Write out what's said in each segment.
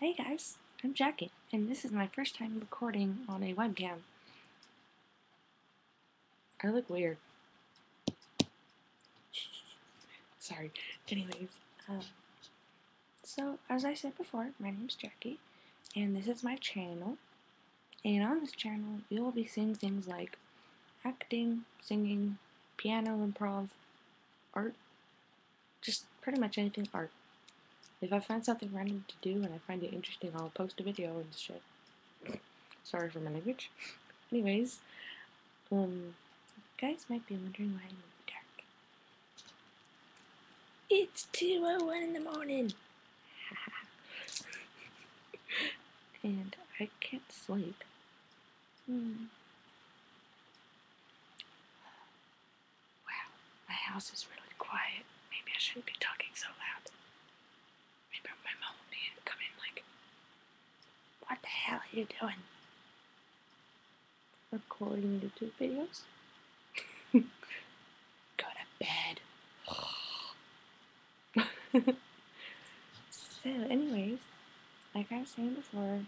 Hey guys, I'm Jackie, and this is my first time recording on a webcam. I look weird. Sorry. Anyways, so as I said before, my name's Jackie, and this is my channel. And on this channel, you will be seeing things like acting, singing, piano, improv, art, just pretty much anything art. If I find something random to do and I find it interesting, I'll post a video and shit. Sorry for my language. Anyways, you guys might be wondering why I'm in the dark. It's 2:01 in the morning! And I can't sleep. Wow, my house is really quiet. Maybe I shouldn't be talking so loud. My mom will be come in like, what the hell are you doing? Recording YouTube videos? Go to bed. So anyways, like I was saying before,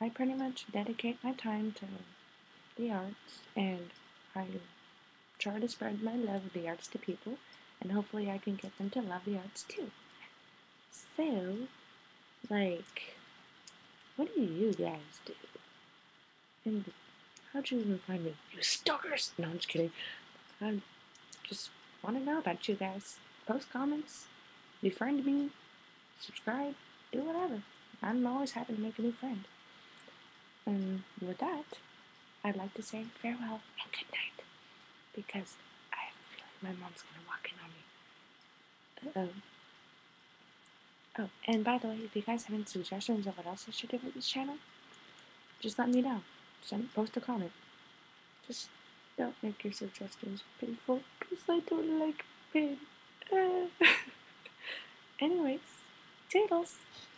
I pretty much dedicate my time to the arts, and I try to spread my love of the arts to people, and hopefully I can get them to love the arts too. So, like, what do you guys do? And how'd you even find me? You stalkers! No, I'm just kidding. I just want to know about you guys. Post comments, befriend me, subscribe, do whatever. I'm always happy to make a new friend. And with that, I'd like to say farewell and good night, because I have a feeling my mom's going to walk in on me. Uh-oh. Oh, and by the way, if you guys have any suggestions of what else I should do with this channel, just let me know. Post a comment. Just don't make your suggestions painful, because I don't like pain. Anyways, toodles!